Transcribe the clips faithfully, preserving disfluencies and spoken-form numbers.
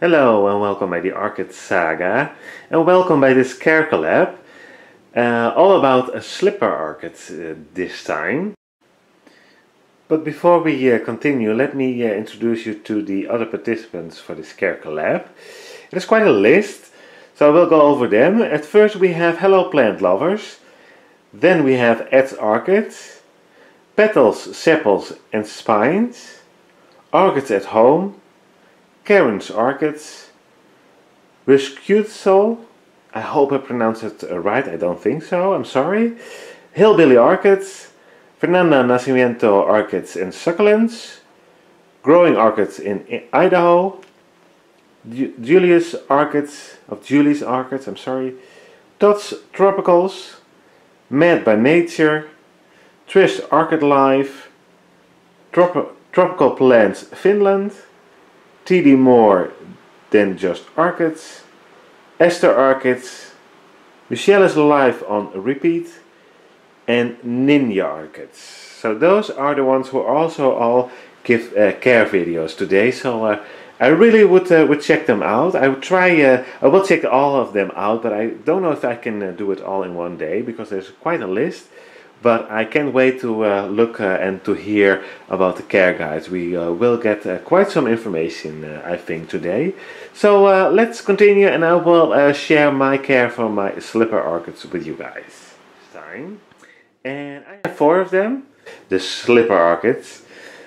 Hello and welcome by the Orchid Saga, and welcome by this CareCollab, uh, all about a slipper orchid uh, this time. But before we uh, continue, let me uh, introduce you to the other participants for this CareCollab. There's quite a list, so I will go over them. At first we have Hello Plant Lovers, then we have Ed's Orchids, Petals, Sepals and Spines, Orchids at Home, Karin's Orchids, ResQuetzal, I hope I pronounced it right, I don't think so, I'm sorry, Hillbilly Orchids, Fernanda Nascimento Orchids and Succulents, Growing Orchids in Idaho, Ju Julius Orchids, of Julius Orchids, I'm sorry, Todd's Tropicals, Mad by Nature, Trish's Orchid Life, Trop Tropical Plants Finland, T D More Than Just Orchids, Esther's Orchids, Michelle's Life on Repeat, and Ninja Orchids. So those are the ones who also all give uh, care videos today. So uh, I really would uh, would check them out. I would try. Uh, I will check all of them out, but I don't know if I can uh, do it all in one day because there's quite a list. But I can't wait to uh, look uh, and to hear about the care guides. We uh, will get uh, quite some information, uh, I think, today. So uh, let's continue, and I will uh, share my care for my slipper orchids with you guys. And I have four of them, the slipper orchids.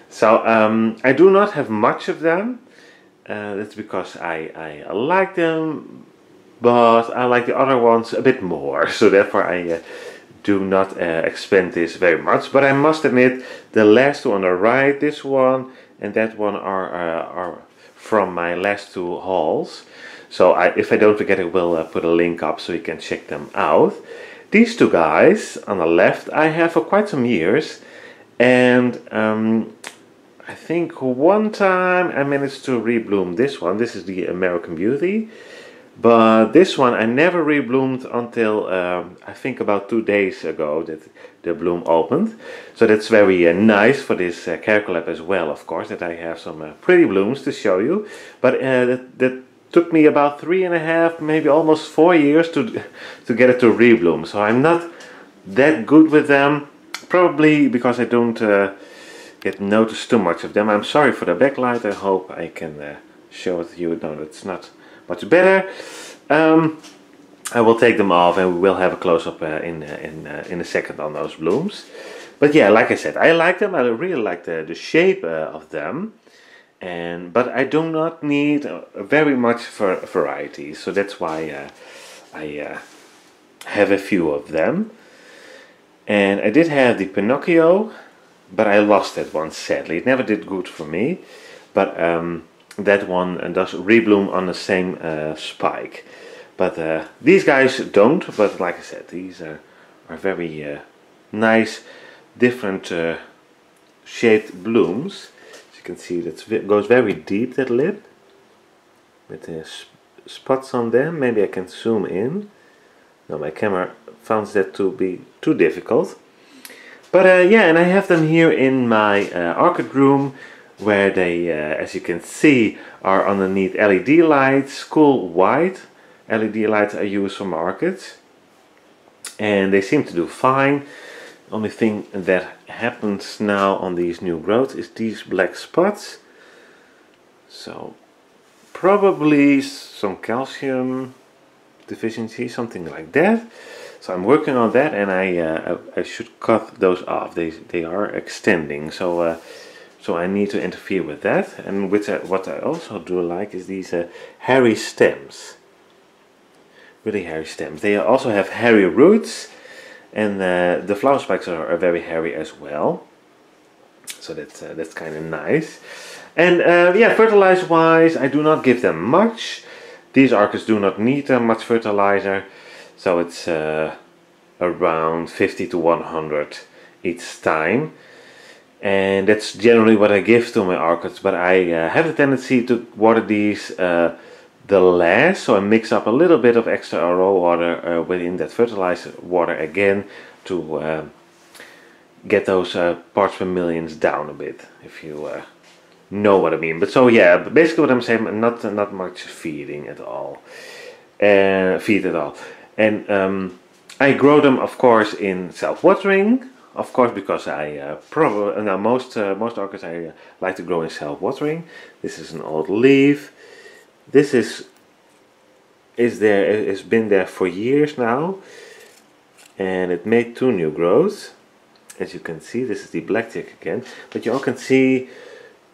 So um, I do not have much of them. Uh, that's because I, I like them, but I like the other ones a bit more. So therefore I... Uh, do not uh, expand this very much, but I must admit the last two on the right, this one and that one, are uh, are from my last two hauls. So I, if I don't forget, I will uh, put a link up so you can check them out. These two guys on the left I have for quite some years, and um, I think one time I managed to rebloom this one. This is the American Beauty. But this one I never rebloomed until um, I think about two days ago that the bloom opened. So that's very uh, nice for this uh, CareCollab as well, of course, that I have some uh, pretty blooms to show you. But uh, that, that took me about three and a half, maybe almost four years to, to get it to rebloom. So I'm not that good with them, probably because I don't uh, get noticed too much of them. I'm sorry for the backlight, I hope I can uh, show it to you. No, that's not... much better. Um, I will take them off, and we will have a close-up uh, in uh, in uh, in a second on those blooms. But yeah, like I said, I like them. I really like the the shape uh, of them, and but I do not need uh, very much for variety, so that's why uh, I uh, have a few of them. And I did have the Pinocchio, but I lost that one sadly. It never did good for me, but. Um, that one does rebloom on the same uh, spike, but uh, these guys don't. But like I said, these are, are very uh, nice different uh, shaped blooms. As you can see, that goes very deep, that lip, with the sp spots on them. Maybe I can zoom in. No, my camera found that to be too difficult. But uh, yeah, and I have them here in my uh, orchid room, where they, uh, as you can see, are underneath L E D lights, cool white L E D lights I use for my orchids, and they seem to do fine. Only thing that happens now on these new growths is these black spots. So probably some calcium deficiency, something like that. So I'm working on that, and I uh, I, I should cut those off. They they are extending. So. Uh, So I need to interfere with that, and with, uh, what I also do like is these uh, hairy stems. Really hairy stems. They also have hairy roots, and uh, the flower spikes are, are very hairy as well. So that's, uh, that's kind of nice. And uh, yeah, fertilizer wise, I do not give them much. These orchids do not need uh, much fertilizer, so it's uh, around fifty to one hundred each time. And that's generally what I give to my orchids, but I uh, have a tendency to water these uh, the last, so I mix up a little bit of extra raw water uh, within that fertilizer water again to uh, get those uh, parts per millions down a bit, if you uh, know what I mean. But so yeah, but basically what I'm saying, not not much feeding at all, uh, feed at all. And um, I grow them, of course, in self-watering, of course, because I uh, probably now most uh, most orchids I uh, like to grow in self-watering. This is an old leaf. This is is there it's been there for years now, and it made two new growths. As you can see, this is the blackjack again, but you all can see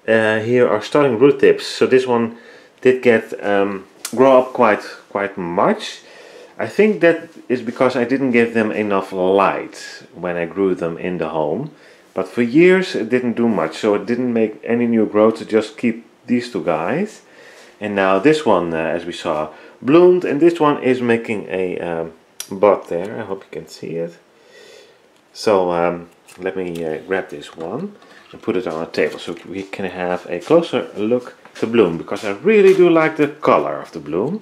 uh, here are starting root tips. So this one did get um, grow up quite quite much. I think that is because I didn't give them enough light when I grew them in the home, but for years it didn't do much, so it didn't make any new growth. To just keep these two guys, and now this one, uh, as we saw, bloomed, and this one is making a um, bud there. I hope you can see it. So um, let me uh, grab this one and put it on a table so we can have a closer look at the bloom, because I really do like the color of the bloom.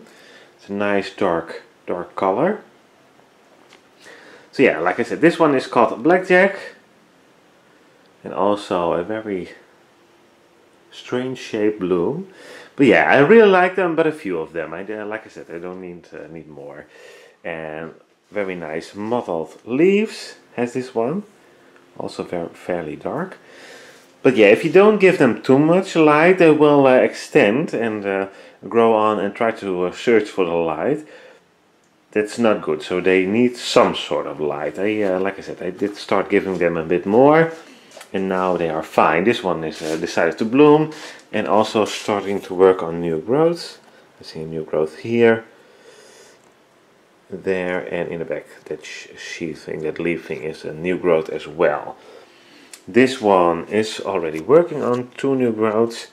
It's a nice dark dark color. So yeah, like I said, this one is called Blackjack, and also a very strange shaped bloom. But yeah, I really like them, but a few of them. I uh, like I said, I don't need uh, need more. And very nice mottled leaves has this one, also very fairly dark. But yeah, if you don't give them too much light, they will uh, extend and uh, grow on and try to uh, search for the light. That's not good. So they need some sort of light. I uh, like I said, I did start giving them a bit more, and now they are fine. This one is uh, decided to bloom, and also starting to work on new growths. I see a new growth here, there, and in the back. That sheath thing, that leaf thing, is a new growth as well. This one is already working on two new growths,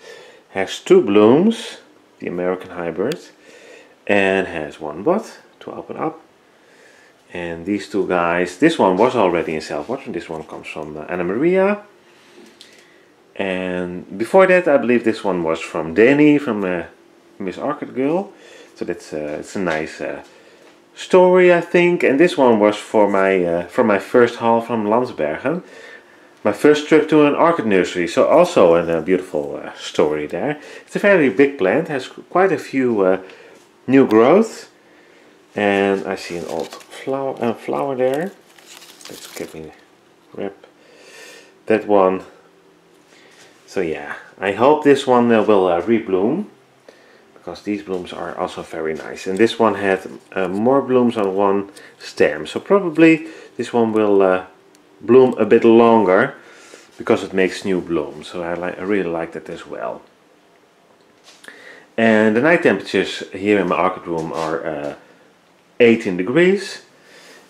has two blooms, the American hybrid, and has one bud to open up. And these two guys, this one was already in self-watering. This one comes from uh, Anna Maria, and before that I believe this one was from Danny, from uh, Miss Orchid Girl. So that's uh, it's a nice uh, story, I think. And this one was for my uh, from my first haul from Landsbergen, my first trip to an orchid nursery. So also a uh, beautiful uh, story there. It's a very big plant, has quite a few uh, new growths, and I see an old flower uh, flower there. Let's get me wrap that one. So yeah, I hope this one uh, will uh, rebloom, because these blooms are also very nice. And this one had uh, more blooms on one stem, so probably this one will uh, bloom a bit longer because it makes new blooms. So I, li I really like that as well. And the night temperatures here in my orchid room are uh, eighteen degrees,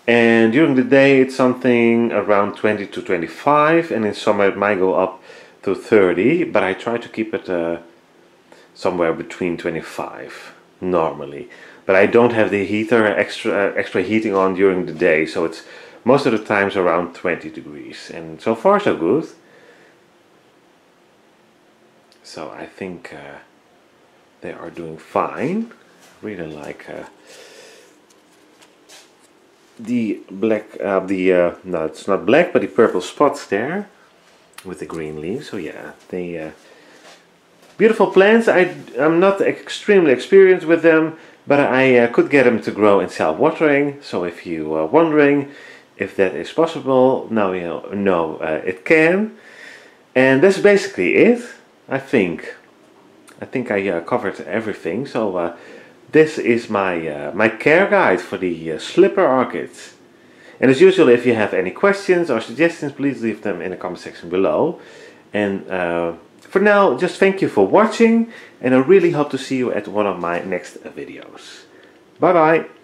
and during the day it's something around twenty to twenty-five, and in summer it might go up to thirty, but I try to keep it uh, somewhere between twenty-five normally. But I don't have the heater extra uh, extra heating on during the day, so it's most of the times around twenty degrees, and so far so good. So I think uh, they are doing fine. Really like uh, the black uh, the uh, no, it's not black, but the purple spots there with the green leaves. So yeah, they uh, beautiful plants. I, I'm not extremely experienced with them, but I uh, could get them to grow in self-watering. So if you are wondering if that is possible, now you know uh, it can. And that's basically it, I think. I think I uh, covered everything. So uh, this is my, uh, my care guide for the uh, slipper orchids. And as usual, if you have any questions or suggestions, please leave them in the comment section below. And uh, for now, just thank you for watching, and I really hope to see you at one of my next videos. Bye bye!